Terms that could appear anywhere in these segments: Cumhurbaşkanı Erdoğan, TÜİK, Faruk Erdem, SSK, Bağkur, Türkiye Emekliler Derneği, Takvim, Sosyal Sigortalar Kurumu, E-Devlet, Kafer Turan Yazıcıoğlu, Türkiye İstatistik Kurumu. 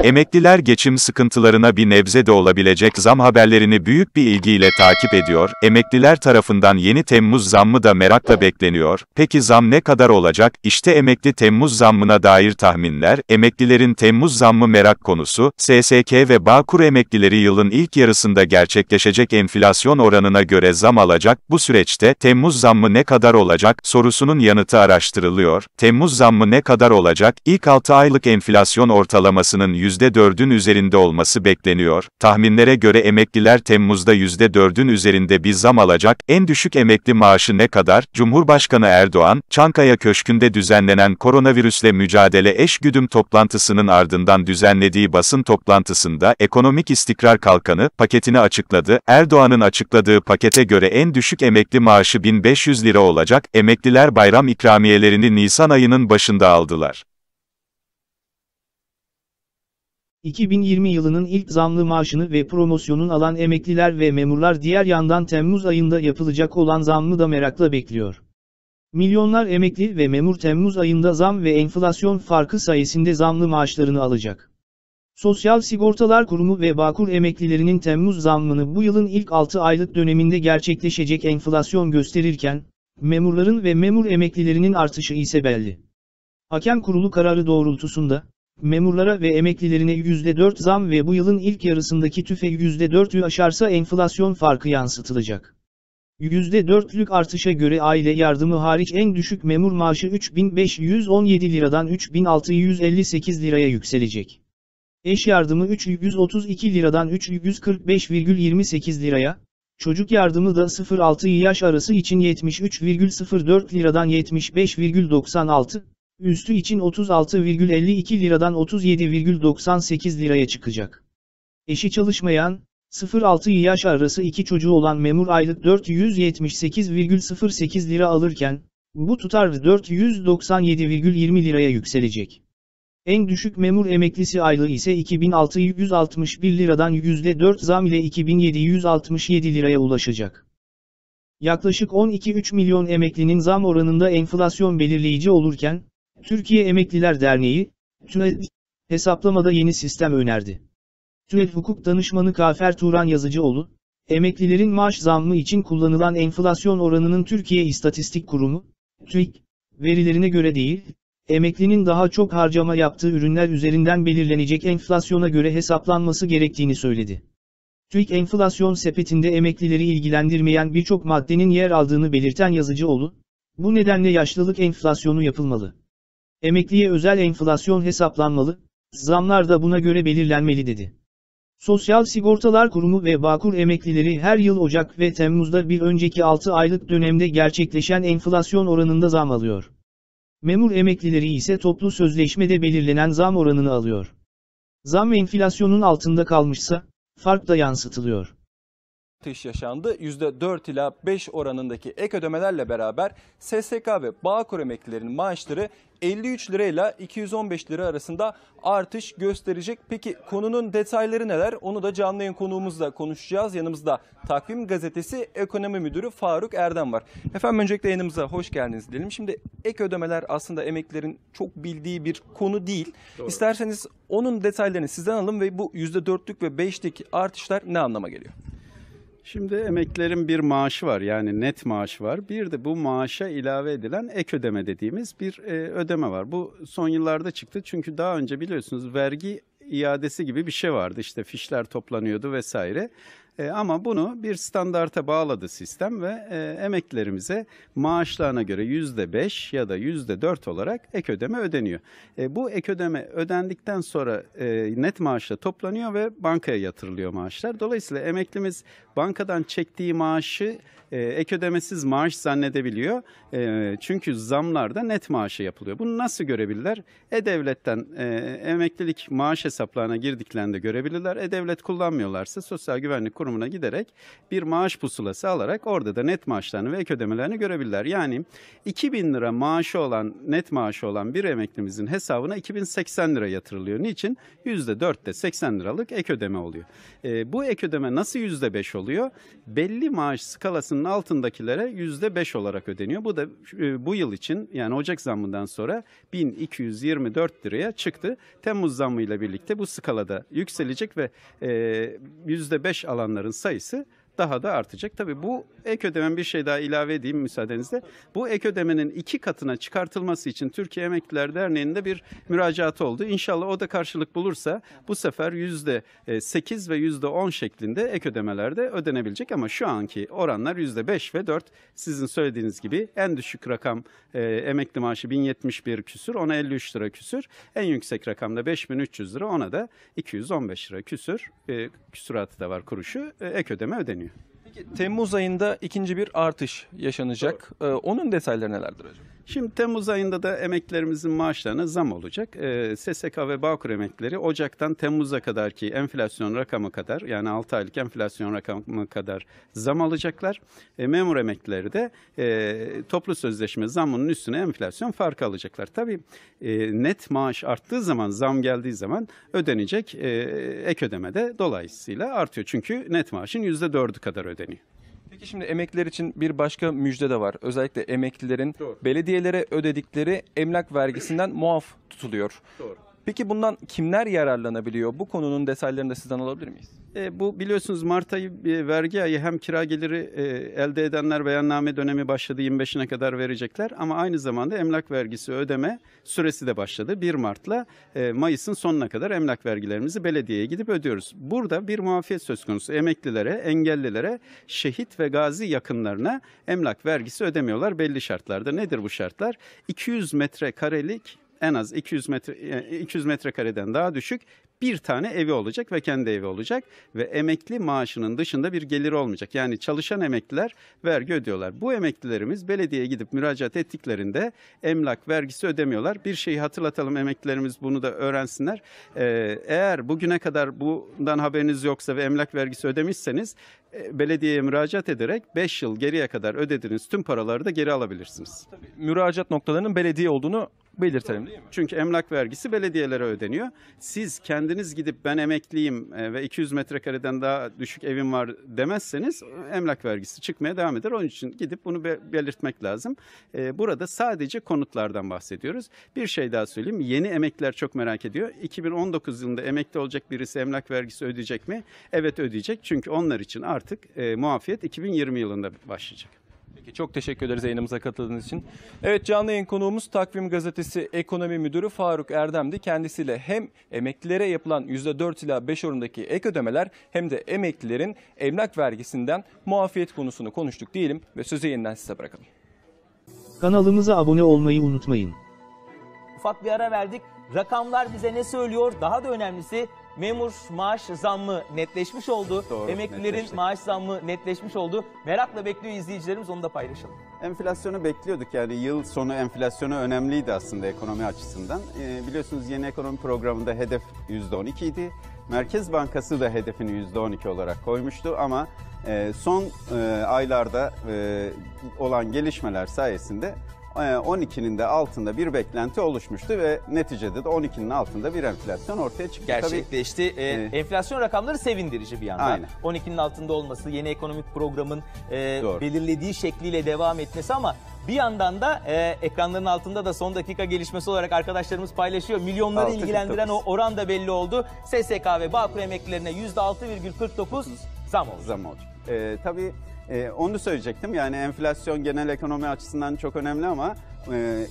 Emekliler geçim sıkıntılarına bir nebze de olabilecek zam haberlerini büyük bir ilgiyle takip ediyor, emekliler tarafından yeni Temmuz zammı da merakla bekleniyor. Peki zam ne kadar olacak? İşte emekli Temmuz zammına dair tahminler, emeklilerin Temmuz zammı merak konusu. SSK ve Bağkur emeklileri yılın ilk yarısında gerçekleşecek enflasyon oranına göre zam alacak. Bu süreçte Temmuz zammı ne kadar olacak sorusunun yanıtı araştırılıyor. Temmuz zammı ne kadar olacak? İlk 6 aylık enflasyon ortalamasının %4'ün üzerinde olması bekleniyor. Tahminlere göre emekliler Temmuz'da %4'ün üzerinde bir zam alacak. En düşük emekli maaşı ne kadar? Cumhurbaşkanı Erdoğan, Çankaya Köşkü'nde düzenlenen koronavirüsle mücadele eşgüdüm toplantısının ardından düzenlediği basın toplantısında ekonomik istikrar kalkanı paketini açıkladı. Erdoğan'ın açıkladığı pakete göre en düşük emekli maaşı 1500 lira olacak. Emekliler bayram ikramiyelerini Nisan ayının başında aldılar. 2020 yılının ilk zamlı maaşını ve promosyonun alan emekliler ve memurlar diğer yandan Temmuz ayında yapılacak olan zammı da merakla bekliyor. Milyonlar emekli ve memur Temmuz ayında zam ve enflasyon farkı sayesinde zamlı maaşlarını alacak. Sosyal Sigortalar Kurumu ve Bağkur emeklilerinin Temmuz zammını bu yılın ilk 6 aylık döneminde gerçekleşecek enflasyon gösterirken, memurların ve memur emeklilerinin artışı ise belli. Hakem Kurulu kararı doğrultusunda, memurlara ve emeklilerine %4 zam ve bu yılın ilk yarısındaki tüfe %4'ü aşarsa enflasyon farkı yansıtılacak. %4'lük artışa göre aile yardımı hariç en düşük memur maaşı 3517 liradan 3658 liraya yükselecek. Eş yardımı 332 liradan 345,28 liraya, çocuk yardımı da 0-6 yaş arası için 73,04 liradan 75,96 üstü için 36,52 liradan 37,98 liraya çıkacak. Eşi çalışmayan, 0-6 yaş arası 2 çocuğu olan memur aylık 478,08 lira alırken, bu tutar 497,20 liraya yükselecek. En düşük memur emeklisi aylığı ise 2661 liradan %4 zam ile 2767 liraya ulaşacak. Yaklaşık 12,3 milyon emeklinin zam oranında enflasyon belirleyici olurken, Türkiye Emekliler Derneği, TÜİK, hesaplamada yeni sistem önerdi. TÜİK Hukuk Danışmanı Kafer Turan Yazıcıoğlu, emeklilerin maaş zammı için kullanılan enflasyon oranının Türkiye İstatistik Kurumu, TÜİK, verilerine göre değil, emeklinin daha çok harcama yaptığı ürünler üzerinden belirlenecek enflasyona göre hesaplanması gerektiğini söyledi. TÜİK enflasyon sepetinde emeklileri ilgilendirmeyen birçok maddenin yer aldığını belirten Yazıcıoğlu, bu nedenle yaşlılık enflasyonu yapılmalı. Emekliye özel enflasyon hesaplanmalı, zamlar da buna göre belirlenmeli dedi. Sosyal Sigortalar Kurumu ve Bağkur emeklileri her yıl Ocak ve Temmuz'da bir önceki 6 aylık dönemde gerçekleşen enflasyon oranında zam alıyor. Memur emeklileri ise toplu sözleşmede belirlenen zam oranını alıyor. Zam enflasyonun altında kalmışsa, fark da yansıtılıyor. Artış yaşandı. %4 ila 5 oranındaki ek ödemelerle beraber SSK ve Bağkur emeklilerinin maaşları 53 lirayla 215 lira arasında artış gösterecek. Peki konunun detayları neler? Onu da canlı yayın konuğumuzla konuşacağız. Yanımızda Takvim Gazetesi Ekonomi Müdürü Faruk Erdem var. Efendim öncelikle yayınımıza hoş geldiniz diyelim. Şimdi ek ödemeler aslında emeklilerin çok bildiği bir konu değil. Doğru. İsterseniz onun detaylarını sizden alın ve bu %4'lük ve 5'lik artışlar ne anlama geliyor? Şimdi emeklilerin bir maaşı var, yani net maaşı var. Bir de bu maaşa ilave edilen ek ödeme dediğimiz bir ödeme var. Bu son yıllarda çıktı çünkü daha önce biliyorsunuz vergi iadesi gibi bir şey vardı. İşte fişler toplanıyordu vesaire. Ama bunu bir standarta bağladı sistem ve emeklilerimize maaşlarına göre %5 ya da %4 olarak ek ödeme ödeniyor. Bu ek ödeme ödendikten sonra net maaşla toplanıyor ve bankaya yatırılıyor maaşlar. Dolayısıyla emeklimiz bankadan çektiği maaşı ek ödemesiz maaş zannedebiliyor. Çünkü zamlarda net maaşı yapılıyor. Bunu nasıl görebilirler? E-Devlet'ten emeklilik maaş hesaplarına girdiklerinde görebilirler. E-Devlet kullanmıyorlarsa Sosyal Güvenlik Kurumu'na giderek bir maaş pusulası alarak orada da net maaşlarını ve ek ödemelerini görebilirler. Yani 2000 lira maaşı olan, net maaşı olan bir emeklimizin hesabına 2080 lira yatırılıyor. Niçin? %4'te 80 liralık ek ödeme oluyor. Bu ek ödeme nasıl %5 oluyor? Belli maaş skalasının altındakilere %5 olarak ödeniyor. Bu da bu yıl için, yani Ocak zammından sonra 1224 liraya çıktı. Temmuz zammıyla birlikte bu skalada yükselecek ve %5 alanların sayısı daha da artacak. Tabii bu ek ödemenin, bir şey daha ilave edeyim müsaadenizle. Bu ek ödemenin 2 katına çıkartılması için Türkiye Emekliler Derneği'nde bir müracaatı oldu. İnşallah o da karşılık bulursa bu sefer %8 ve %10 şeklinde ek ödemelerde ödenebilecek. Ama şu anki oranlar %5 ve 4. Sizin söylediğiniz gibi en düşük rakam emekli maaşı 1071 küsür, ona 53 lira küsür. En yüksek rakamda 5300 lira, ona da 215 lira küsür. Küsuratı da var, kuruşu. Ek ödeme ödeniyor. Peki, Temmuz ayında ikinci bir artış yaşanacak. Onun detayları nelerdir acaba? Şimdi Temmuz ayında da emeklilerimizin maaşlarına zam olacak. SSK ve Bağkur emeklileri Ocak'tan Temmuz'a kadarki enflasyon rakamı kadar, yani 6 aylık enflasyon rakamı kadar zam alacaklar. Memur emeklileri de toplu sözleşme zamının üstüne enflasyon farkı alacaklar. Tabii net maaş arttığı zaman, zam geldiği zaman ödenecek ek ödeme de dolayısıyla artıyor. Çünkü net maaşın %4'ü kadar ödeniyor. Peki şimdi emekliler için bir başka müjde de var. Özellikle emeklilerin belediyelere ödedikleri emlak vergisinden muaf tutuluyor. Doğru. Peki bundan kimler yararlanabiliyor? Bu konunun detaylarını da sizden alabilir miyiz? Bu biliyorsunuz Mart ayı vergi ayı, hem kira geliri elde edenler beyanname dönemi başladı, 25'ine kadar verecekler. Ama aynı zamanda emlak vergisi ödeme süresi de başladı. 1 Mart'la Mayıs'ın sonuna kadar emlak vergilerimizi belediyeye gidip ödüyoruz. Burada bir muafiyet söz konusu. Emeklilere, engellilere, şehit ve gazi yakınlarına emlak vergisi ödemiyorlar belli şartlarda. Nedir bu şartlar? 200 metrekarelik, en az 200 metrekareden daha düşük bir tane evi olacak ve kendi evi olacak ve emekli maaşının dışında bir geliri olmayacak. Yani çalışan emekliler vergi ödüyorlar. Bu emeklilerimiz belediyeye gidip müracaat ettiklerinde emlak vergisi ödemiyorlar. Bir şeyi hatırlatalım, emeklilerimiz bunu da öğrensinler. Eğer bugüne kadar bundan haberiniz yoksa ve emlak vergisi ödemişseniz belediyeye müracaat ederek 5 yıl geriye kadar ödediğiniz tüm paraları da geri alabilirsiniz. Tabii, müracaat noktalarının belediye olduğunu belirtelim. Çünkü emlak vergisi belediyelere ödeniyor. Siz kendiniz gidip ben emekliyim ve 200 metrekareden daha düşük evim var demezseniz emlak vergisi çıkmaya devam eder. Onun için gidip bunu belirtmek lazım. Burada sadece konutlardan bahsediyoruz. Bir şey daha söyleyeyim. Yeni emekliler çok merak ediyor. 2019 yılında emekli olacak birisi emlak vergisi ödeyecek mi? Evet, ödeyecek. Çünkü onlar için artık muafiyet 2020 yılında başlayacak. Peki, çok teşekkür ederiz yayınımıza katıldığınız için. Evet, canlı yayın konuğumuz Takvim Gazetesi Ekonomi Müdürü Faruk Erdem'di. Kendisiyle hem emeklilere yapılan %4 ila 5 oranındaki ek ödemeler hem de emeklilerin emlak vergisinden muafiyet konusunu konuştuk diyelim ve sözü yeniden size bırakalım. Kanalımıza abone olmayı unutmayın. Ufak bir ara verdik. Rakamlar bize ne söylüyor? Daha da önemlisi, memur maaş zammı netleşmiş oldu. Doğru, emeklilerin maaş zammı netleşmiş oldu. Merakla bekliyor izleyicilerimiz, onu da paylaşalım. Enflasyonu bekliyorduk, yani yıl sonu enflasyonu önemliydi aslında ekonomi açısından. Biliyorsunuz yeni ekonomi programında hedef %12 idi. Merkez Bankası da hedefini %12 olarak koymuştu ama son aylarda olan gelişmeler sayesinde 12'nin de altında bir beklenti oluşmuştu ve neticede de 12'nin altında bir enflasyon ortaya çıktı. Gerçekleşti. Enflasyon rakamları sevindirici bir yandan. Aynen. 12'nin altında olması, yeni ekonomik programın belirlediği şekliyle devam etmesi ama bir yandan da ekranların altında da son dakika gelişmesi olarak arkadaşlarımız paylaşıyor. Milyonları ilgilendiren o oran da belli oldu. SSK ve Bağkur emeklilerine %6,49 zam oldu. Tabii onu söyleyecektim, yani enflasyon genel ekonomi açısından çok önemli ama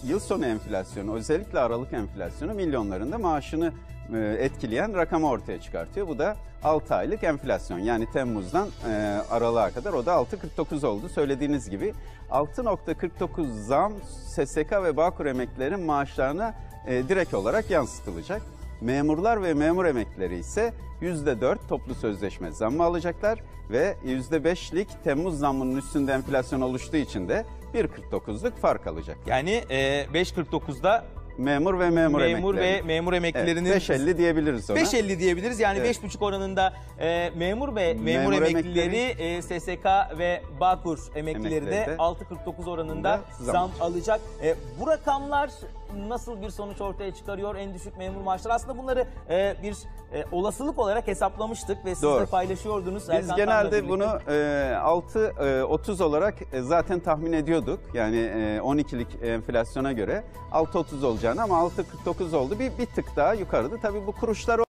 yıl sonu enflasyonu, özellikle Aralık enflasyonu milyonların da maaşını etkileyen rakamı ortaya çıkartıyor. Bu da 6 aylık enflasyon, yani Temmuz'dan Aralık'a kadar, o da 6,49 oldu söylediğiniz gibi. 6,49 zam SSK ve Bağkur emeklilerin maaşlarına direkt olarak yansıtılacak. Memurlar ve memur emeklileri ise %4 toplu sözleşme zammı alacaklar ve %5'lik Temmuz zammının üstünde enflasyon oluştuğu için de 1,49'luk fark alacaklar. Yani 5,49'da Memur ve memur emeklileri. Memur ve memur emeklilerinin... Evet, 5.50 diyebiliriz ona. 5.50 diyebiliriz. Yani evet. 5.5 oranında memur ve memur emeklileri, SSK ve Bağkur emeklileri de 6.49 oranında zam alacak. Bu rakamlar nasıl bir sonuç ortaya çıkarıyor? En düşük memur maaşları. Aslında bunları bir olasılık olarak hesaplamıştık ve siz de paylaşıyordunuz. Biz Erkan genelde bunu 6.30 olarak zaten tahmin ediyorduk. Yani 12'lik enflasyona göre 6.30 olacağını ama 6.49 oldu. Bir tık daha yukarıda. Tabii bu kuruşlar